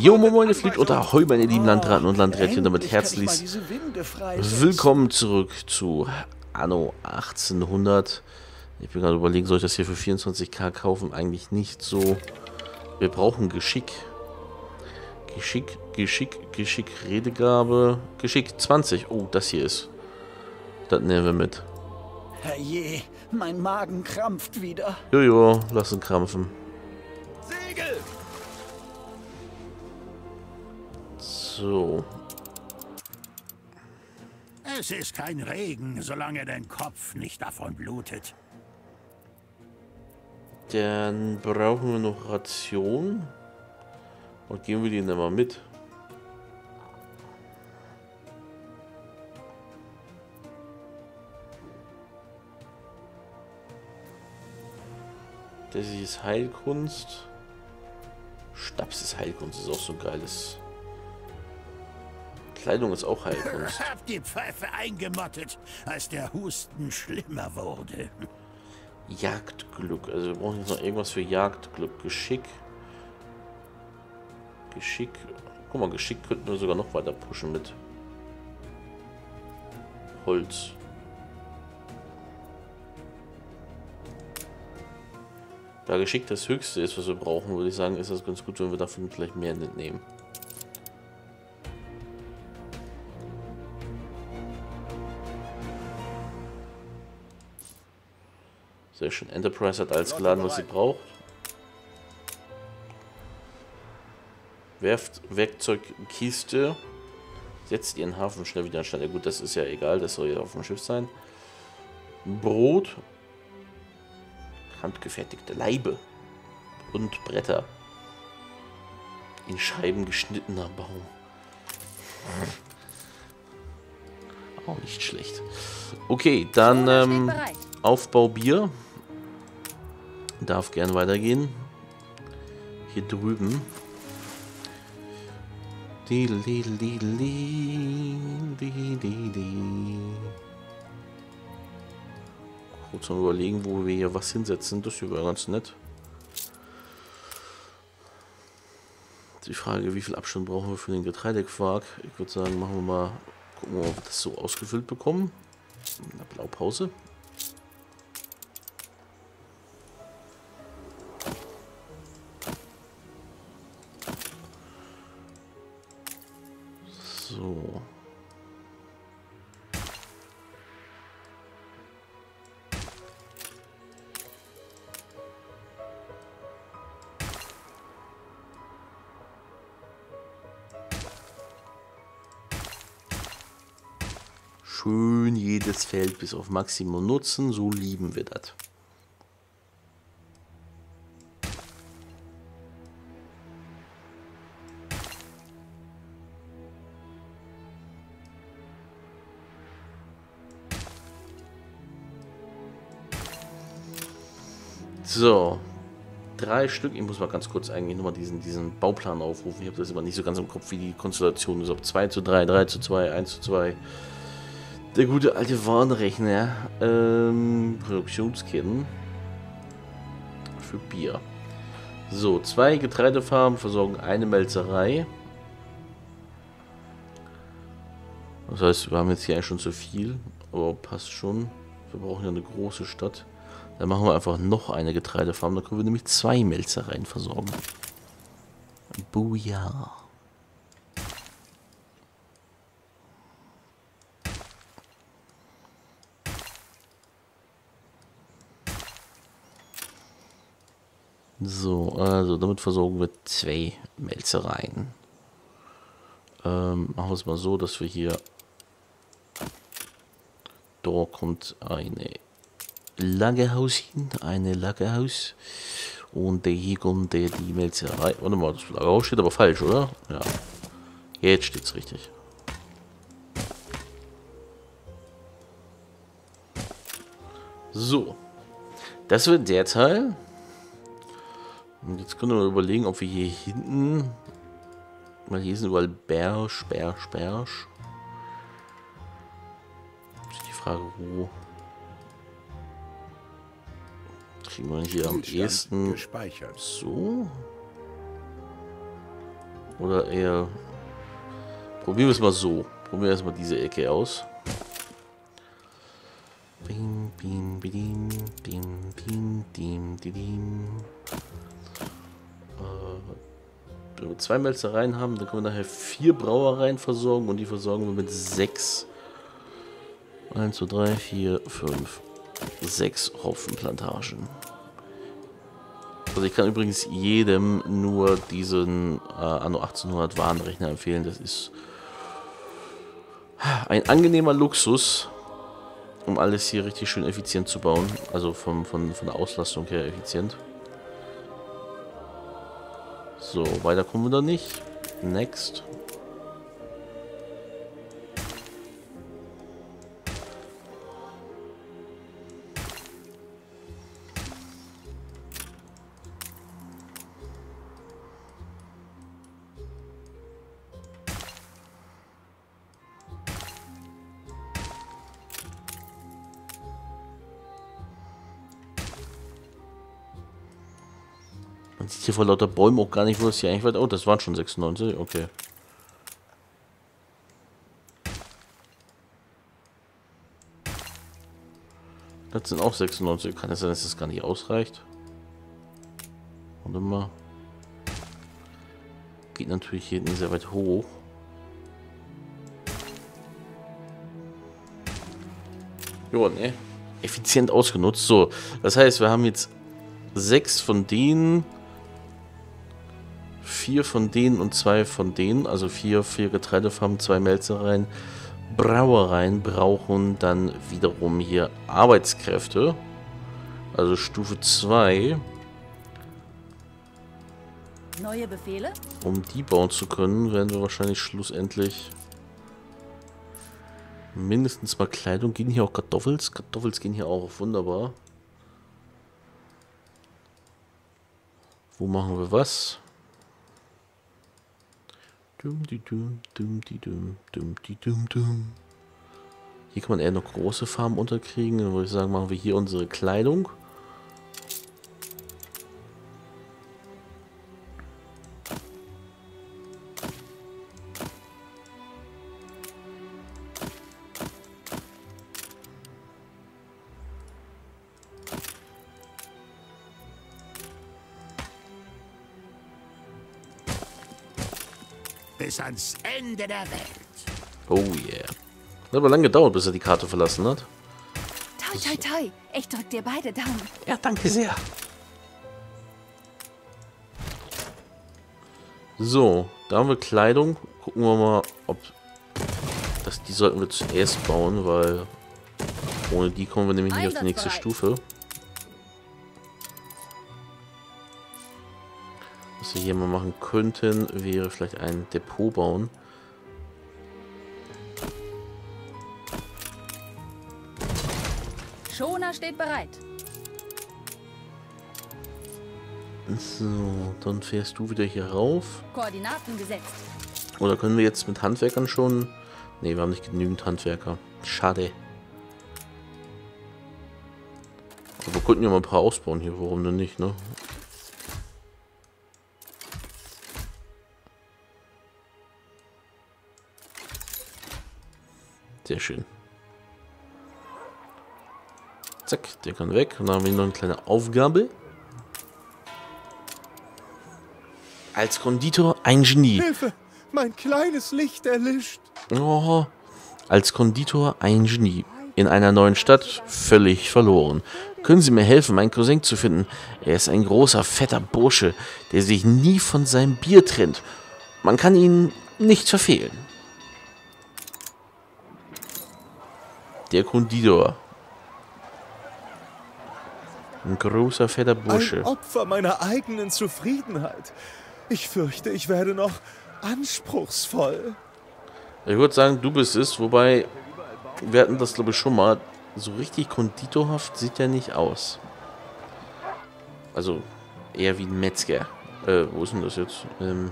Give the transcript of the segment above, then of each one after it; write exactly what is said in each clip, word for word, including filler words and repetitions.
Jo, moin, es liegt unter Heu, meine lieben Landratten und Landrätchen. Damit herzlich willkommen zurück zu Anno achtzehnhundert. Ich bin gerade überlegen, soll ich das hier für vierundzwanzig K kaufen? Eigentlich nicht so. Wir brauchen Geschick. Geschick, Geschick, Geschick, Redegabe. Geschick zwanzig. Oh, das hier ist. Das nehmen wir mit. Herrje, mein Magen krampft wieder. Jojo, lass ihn krampfen. Segel! So. Es ist kein Regen, solange dein Kopf nicht davon blutet. Dann brauchen wir noch Ration. Und geben wir die dann mal mit. Das ist Heilkunst. Stabs ist Heilkunst, ist auch so ein geiles. Kleidung ist auch Heilkunst. Ich hab die Pfeife eingemottet, als der Husten schlimmer wurde. Jagdglück. Also wir brauchen jetzt noch irgendwas für Jagdglück. Geschick. Geschick. Guck mal, Geschick könnten wir sogar noch weiter pushen mit Holz. Da Geschick das Höchste ist, was wir brauchen, würde ich sagen, ist das ganz gut, wenn wir davon vielleicht mehr mitnehmen. Sehr schön. Enterprise hat alles geladen, was sie braucht. Werft Werkzeugkiste. Setzt ihren Hafen schnell wieder anstand. Ja gut, das ist ja egal, das soll ja auf dem Schiff sein. Brot. Handgefertigte Laibe und Bretter. In Scheiben geschnittener Baum. Auch nicht schlecht. Okay, dann ähm, Aufbau Bier. Darf gern weitergehen. Hier drüben. Die, die, die, die, die, die. Kurz mal überlegen, wo wir hier was hinsetzen. Das ist ja ganz nett. Die Frage, wie viel Abstand brauchen wir für den Getreidequark? Ich würde sagen, machen wir mal, gucken wir mal, ob wir das so ausgefüllt bekommen. Eine Blaupause. So. Schön jedes Feld bis auf Maximum nutzen, so lieben wir das. So, drei Stück. Ich muss mal ganz kurz eigentlich nochmal diesen, diesen Bauplan aufrufen. Ich habe das immer nicht so ganz im Kopf, wie die Konstellation ist. Ob zwei zu drei, drei zu zwei, eins zu zwei. Der gute alte Warenrechner. Ähm, Produktionsketten. Für Bier. So, zwei Getreidefarmen versorgen eine Melzerei. Das heißt, wir haben jetzt hier eigentlich schon zu viel. Aber passt schon. Wir brauchen ja eine große Stadt. Dann machen wir einfach noch eine Getreidefarm. Dann können wir nämlich zwei Melzereien versorgen. Booyah. So, also damit versorgen wir zwei Melzereien. Ähm, machen wir es mal so, dass wir hier... Da kommt eine... Lagerhaus hin, eine Lagerhaus. Und hier kommt der die Melzerei. Warte mal, das Lagerhaus steht aber falsch, oder? Ja. Jetzt steht's richtig. So. Das wird der Teil. Und jetzt können wir überlegen, ob wir hier hinten. Weil hier sind überall Bersch, Bersch, Bersch. Das ist die Frage, wo. Kriegen wir hier am ehesten so. Oder eher... Probieren wir es mal so. Probieren wir erstmal diese Ecke aus. Bing, bing, bing, bing, bing, bing, bing. Äh, wenn wir zwei Melzereien haben, dann können wir nachher vier Brauereien versorgen und die versorgen wir mit sechs. eins, zwei, drei, vier, fünf, sechs Hopfenplantagen. Also ich kann übrigens jedem nur diesen äh, Anno achtzehnhundert Warenrechner empfehlen. Das ist ein angenehmer Luxus, um alles hier richtig schön effizient zu bauen. Also vom, von, von der Auslastung her effizient. So, weiter kommen wir da nicht. Next. Man sieht hier vor lauter Bäumen auch gar nicht, wo das hier eigentlich war. Oh, das waren schon sechsundneunzig, okay. Das sind auch sechsundneunzig. Kann es sein, dass das gar nicht ausreicht? Und immer. Geht natürlich hier hinten sehr weit hoch. Jo, ne? Effizient ausgenutzt. So, das heißt, wir haben jetzt sechs von denen... vier von denen und zwei von denen, also vier, vier Getreidefarmen, zwei Melzereien, Brauereien brauchen dann wiederum hier Arbeitskräfte, also Stufe zwei, neue Befehle. Um die bauen zu können, werden wir wahrscheinlich schlussendlich mindestens mal Kleidung, gehen hier auch Kartoffels, Kartoffels gehen hier auch wunderbar. Wo machen wir was? Hier kann man eher noch große Farmen unterkriegen. Dann würde ich sagen, machen wir hier unsere Kleidung. Bis ans Ende der Welt. Oh yeah. Hat aber lange gedauert, bis er die Karte verlassen hat. Toi, toi, toi. Ich drück dir beide Daumen. Ja, danke sehr. So, da haben wir Kleidung. Gucken wir mal, ob... Das, die sollten wir zuerst bauen, weil... Ohne die kommen wir nämlich nicht auf die nächste Stufe. Was wir hier mal machen könnten, wäre vielleicht ein Depot bauen. Schoner steht bereit. So, dann fährst du wieder hier rauf. Koordinaten gesetzt. Oder können wir jetzt mit Handwerkern schon... Ne, wir haben nicht genügend Handwerker. Schade. Aber wir könnten ja mal ein paar ausbauen hier, warum denn nicht, ne? Sehr schön. Zack, der kann weg. Und dann haben wir noch eine kleine Aufgabe. Als Konditor ein Genie. Hilfe, mein kleines Licht erlischt. Oh, als Konditor ein Genie. In einer neuen Stadt völlig verloren. Können Sie mir helfen, meinen Cousin zu finden? Er ist ein großer, fetter Bursche, der sich nie von seinem Bier trennt. Man kann ihn nicht verfehlen. Der Konditor. Ein großer, fetter Bursche. Ein Opfer meiner eigenen Zufriedenheit. Ich fürchte, ich werde noch anspruchsvoll. Ich würde sagen, du bist es. Wobei, wir hatten das, glaube ich, schon mal. So richtig konditorhaft sieht er nicht aus. Also, eher wie ein Metzger. Äh, wo ist denn das jetzt? Ähm,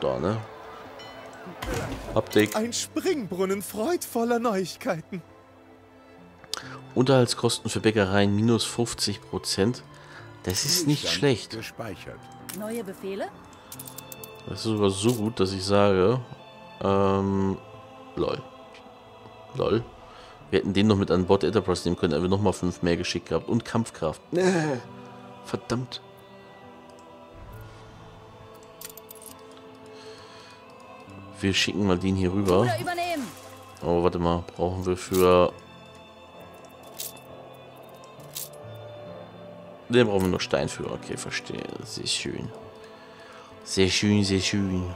da, ne? Update. Ein Springbrunnen freudvoller Neuigkeiten. Unterhaltskosten für Bäckereien minus fünfzig Prozent. Das ist nicht schlecht. Neue Befehle? Das ist sogar so gut, dass ich sage, ähm, lol. Lol. Wir hätten den noch mit an Bord der Enterprise nehmen können, aber wir nochmal fünf mehr geschickt gehabt. Und Kampfkraft. Verdammt. Wir schicken mal den hier rüber. Oh, warte mal. Brauchen wir für... Den brauchen wir noch Stein für. Okay, verstehe. Sehr schön. Sehr schön, sehr schön.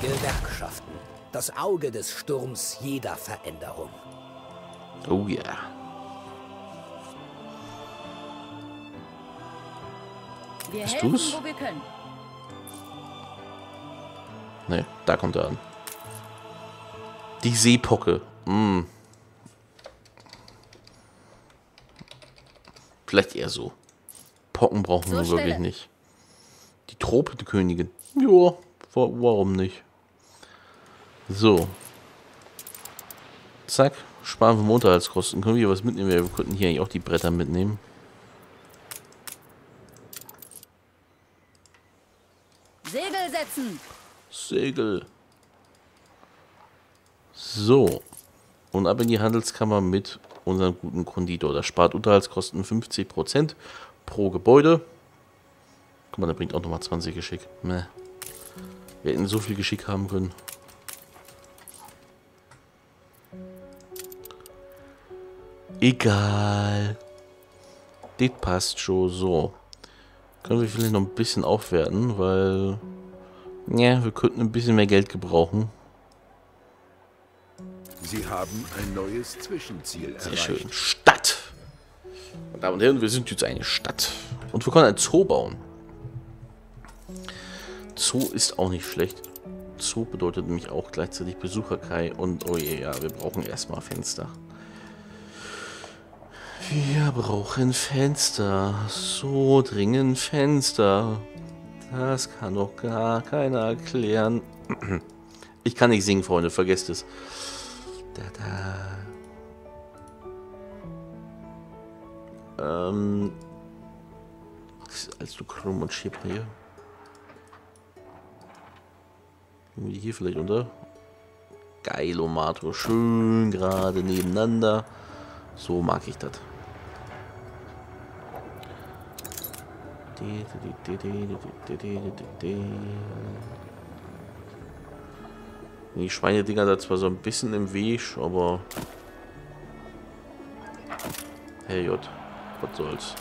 Gewerkschaften. Das Auge des Sturms jeder Veränderung. Oh ja. Yeah. Wir Bist helfen, du's? Wo wir können. Ne, da kommt er an. Die Seepocke. Mm. Vielleicht eher so. Pocken brauchen wir so wirklich nicht. Die Tropenkönigin. Jo, warum nicht? So. Zack. Sparen wir vom Unterhaltskosten. Können wir hier was mitnehmen? Wir könnten hier eigentlich auch die Bretter mitnehmen. Segel setzen. Segel. So. Und ab in die Handelskammer mit unseren guten Konditor. Das spart Unterhaltskosten fünfzig Prozent pro Gebäude. Guck mal, der bringt auch nochmal zwanzig Geschick. Meh. Wir hätten so viel Geschick haben können. Egal. Das passt schon so. Können wir vielleicht noch ein bisschen aufwerten, weil... Ja, wir könnten ein bisschen mehr Geld gebrauchen. Sie haben ein neues Zwischenziel erreicht. Sehr schön. Stadt. Meine Damen und Herren, wir sind jetzt eine Stadt. Und wir können ein Zoo bauen. Zoo ist auch nicht schlecht. Zoo bedeutet nämlich auch gleichzeitig Besucherkai. Und oh je, ja, wir brauchen erstmal Fenster. Wir brauchen Fenster. So dringend Fenster. Das kann doch gar keiner erklären. Ich kann nicht singen, Freunde, vergesst es. Da, da. Ähm. Das ist alles so krumm und schieb hier. Nehmen wir die hier vielleicht unter? Geilomato. Schön gerade nebeneinander. So mag ich das. Die Schweinedinger da zwar so ein bisschen im Weg, aber... Hey J, was soll's.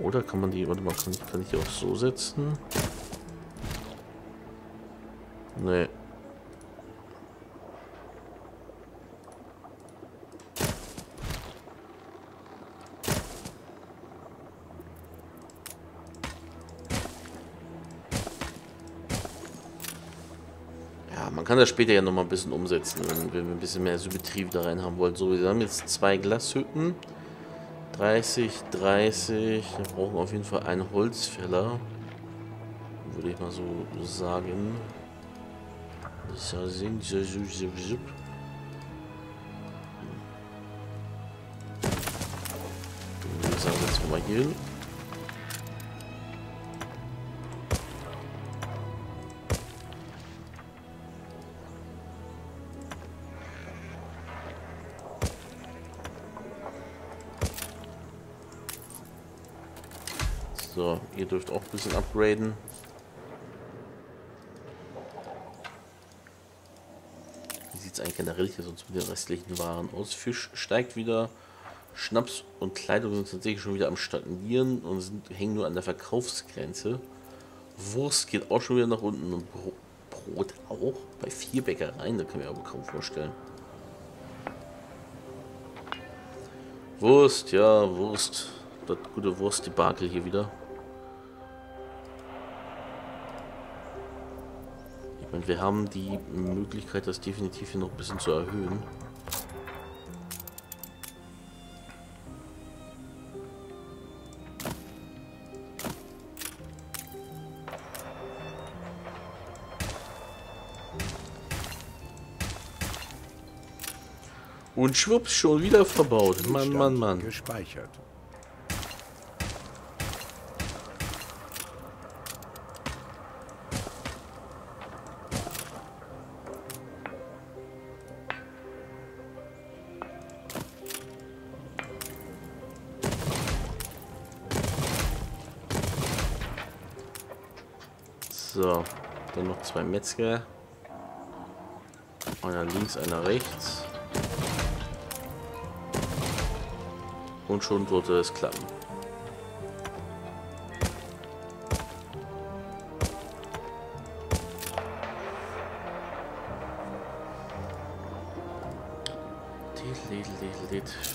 Oder kann man die... Warte mal, kann, kann ich die auch so setzen? Nee. Kann das später ja nochmal ein bisschen umsetzen, wenn wir ein bisschen mehr Symmetrie da rein haben wollen. So, wir haben jetzt zwei Glashütten. dreißig, dreißig. Wir brauchen auf jeden Fall einen Holzfäller. Würde ich mal so sagen. Wir sagen jetzt mal hier hin. So, ihr dürft auch ein bisschen upgraden. Wie sieht es eigentlich generell hier sonst mit den restlichen Waren aus? Fisch steigt wieder. Schnaps und Kleidung sind tatsächlich schon wieder am Stagnieren und sind, hängen nur an der Verkaufsgrenze. Wurst geht auch schon wieder nach unten und Bro- Brot auch. Bei vier Bäckereien, da kann ich mir aber kaum vorstellen. Wurst, ja, Wurst. Das gute Wurstdebakel hier wieder. Ich meine, wir haben die Möglichkeit, das definitiv hier noch ein bisschen zu erhöhen. Und schwupps, schon wieder verbaut. Mann, Mann, Mann. Gespeichert. So, dann noch zwei Metzger. Einer links, einer rechts. Und schon sollte es klappen.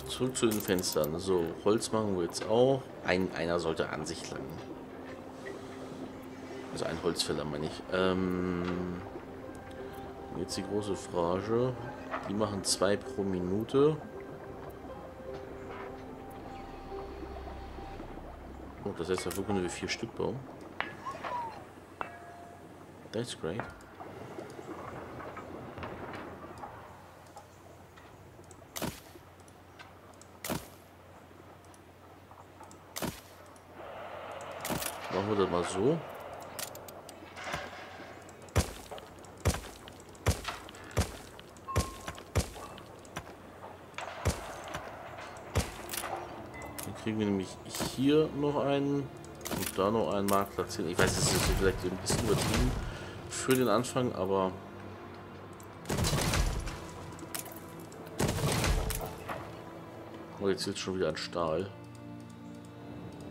Zurück zu den Fenstern. So, Holz machen wir jetzt auch. Ein, einer sollte an sich lang. Also ein Holzfäller meine ich. Ähm, jetzt die große Frage. Die machen zwei pro Minute. Oh, das heißt, dafür können wir vier Stück bauen. That's great. Machen wir das mal so. Dann kriegen wir nämlich hier noch einen und da noch einen Marktplatz hin. Ich weiß, das ist vielleicht ein bisschen übertrieben für den Anfang, aber oh, jetzt sitzt schon wieder an Stahl.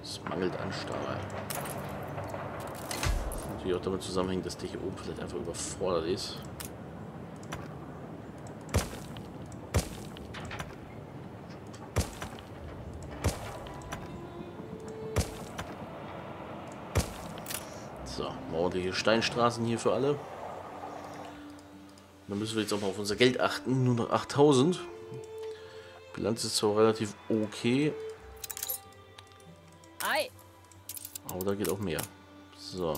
Es mangelt an Stahl. Natürlich auch damit zusammenhängt, dass der hier oben vielleicht einfach überfordert ist. So, ordentliche Steinstraßen hier für alle. Dann müssen wir jetzt auch mal auf unser Geld achten. Nur noch achttausend. Bilanz ist zwar relativ okay. Aber da geht auch mehr. So.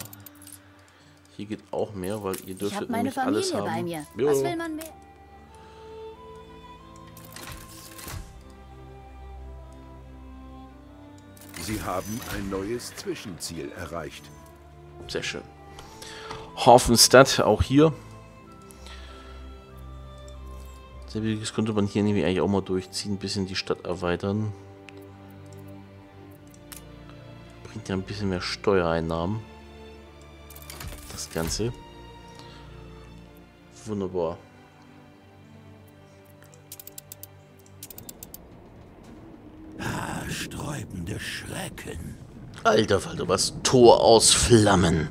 Hier geht auch mehr, weil ihr dürftet nämlich alles haben. Ich hab meine Familie bei mir. Jo. Was will man mehr? Sie haben ein neues Zwischenziel erreicht. Sehr schön. Hafenstadt, auch hier. Das könnte man hier nämlich eigentlich auch mal durchziehen, ein bisschen die Stadt erweitern. Bringt ja ein bisschen mehr Steuereinnahmen. Das Ganze. Wunderbar. Ah, sträubende Schrecken. Alter Falter, was? Tor aus Flammen.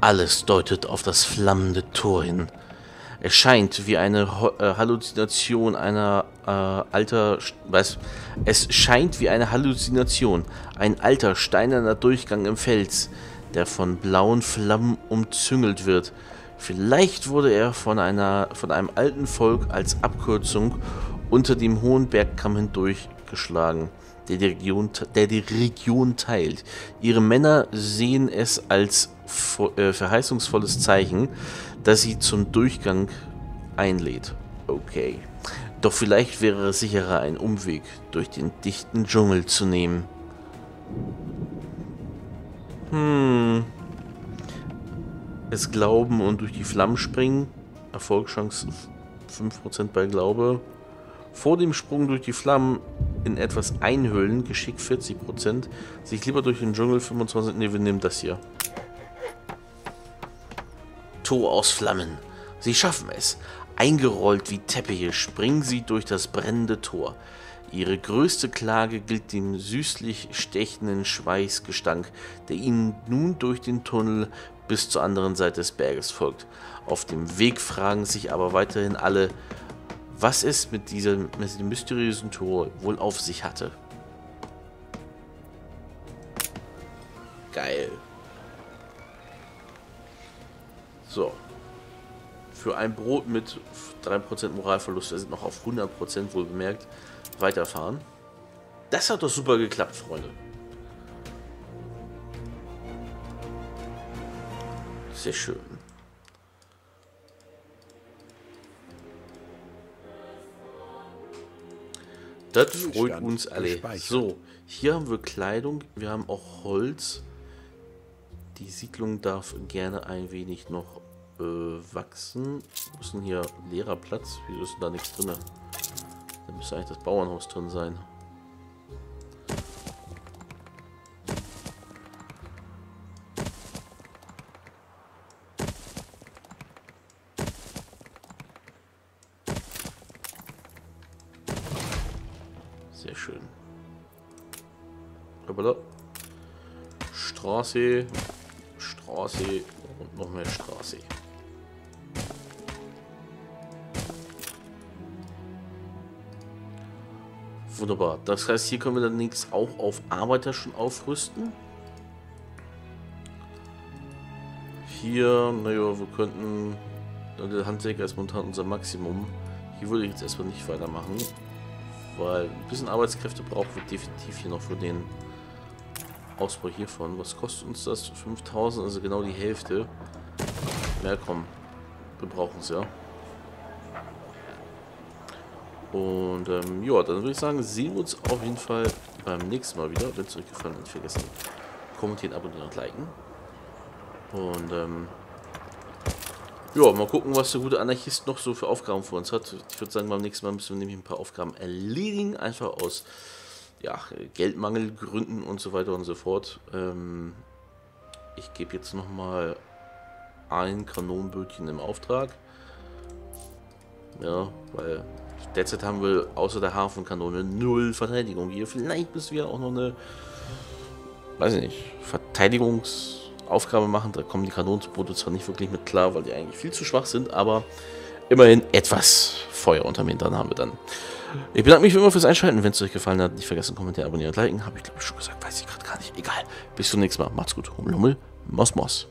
Alles deutet auf das flammende Tor hin. Es scheint wie eine Ho äh, Halluzination einer äh, alter... Was? Es scheint wie eine Halluzination. Ein alter, steinerner Durchgang im Fels, der von blauen Flammen umzüngelt wird. Vielleicht wurde er von, einer, von einem alten Volk als Abkürzung unter dem hohen Bergkamm hindurchgeschlagen, der die Region, der die Region teilt. Ihre Männer sehen es als äh, verheißungsvolles Zeichen, dass sie zum Durchgang einlädt. Okay. Doch vielleicht wäre es sicherer, einen Umweg durch den dichten Dschungel zu nehmen. Hm. Es glauben und durch die Flammen springen. Erfolgschance fünf Prozent bei Glaube. Vor dem Sprung durch die Flammen in etwas einhüllen. Geschick vierzig Prozent. Sich lieber durch den Dschungel fünfundzwanzig Prozent. Ne, wir nehmen das hier. Tor aus Flammen. Sie schaffen es. Eingerollt wie Teppiche springen sie durch das brennende Tor. Ihre größte Klage gilt dem süßlich stechenden Schweißgestank, der ihnen nun durch den Tunnel bis zur anderen Seite des Berges folgt. Auf dem Weg fragen sich aber weiterhin alle, was es mit diesem, mit diesem mysteriösen Tor wohl auf sich hatte. Geil. So. Für ein Brot mit drei Prozent Moralverlust, wir sind noch auf hundert Prozent wohl bemerkt, weiterfahren. Das hat doch super geklappt, Freunde. Sehr schön. Das freut uns alle. So, hier haben wir Kleidung, wir haben auch Holz. Die Siedlung darf gerne ein wenig noch äh, wachsen. Wo ist denn hier leerer Platz? Wieso ist denn da nichts drin? Da müsste eigentlich das Bauernhaus drin sein. Sehr schön. Hoppala. Straße, Straße und noch mehr Straße. Wunderbar. Das heißt, hier können wir dann nächstes auch auf Arbeiter schon aufrüsten. Hier, naja, wir könnten... Der Handwerker ist momentan unser Maximum. Hier würde ich jetzt erstmal nicht weitermachen. Weil ein bisschen Arbeitskräfte brauchen wir definitiv hier noch für den Ausbau hiervon. Was kostet uns das? fünftausend, also genau die Hälfte. Na komm, wir brauchen es ja. Und ähm, ja, dann würde ich sagen, sehen wir uns auf jeden Fall beim nächsten Mal wieder. Wenn es euch gefallen hat, nicht vergessen, kommentieren, abonnieren und liken. Und ähm, ja, mal gucken, was der gute Anarchist noch so für Aufgaben für uns hat. Ich würde sagen, beim nächsten Mal müssen wir nämlich ein paar Aufgaben erledigen, einfach aus ja, Geldmangelgründen und so weiter und so fort. Ähm, ich gebe jetzt nochmal ein Kanonenbötchen im Auftrag. Ja, weil derzeit haben wir außer der Hafenkanone null Verteidigung hier. Vielleicht müssen wir auch noch eine, weiß ich nicht, Verteidigungsaufgabe machen. Da kommen die Kanonenboote zwar nicht wirklich mit klar, weil die eigentlich viel zu schwach sind, aber immerhin etwas Feuer unterm Hintern haben wir dann. Ich bedanke mich wie immer fürs Einschalten. Wenn es euch gefallen hat, nicht vergessen, kommentieren, abonnieren und liken. Habe ich glaube ich schon gesagt, weiß ich gerade gar nicht. Egal. Bis zum nächsten Mal. Macht's gut. Hummel, Hummel. Mos, Mos.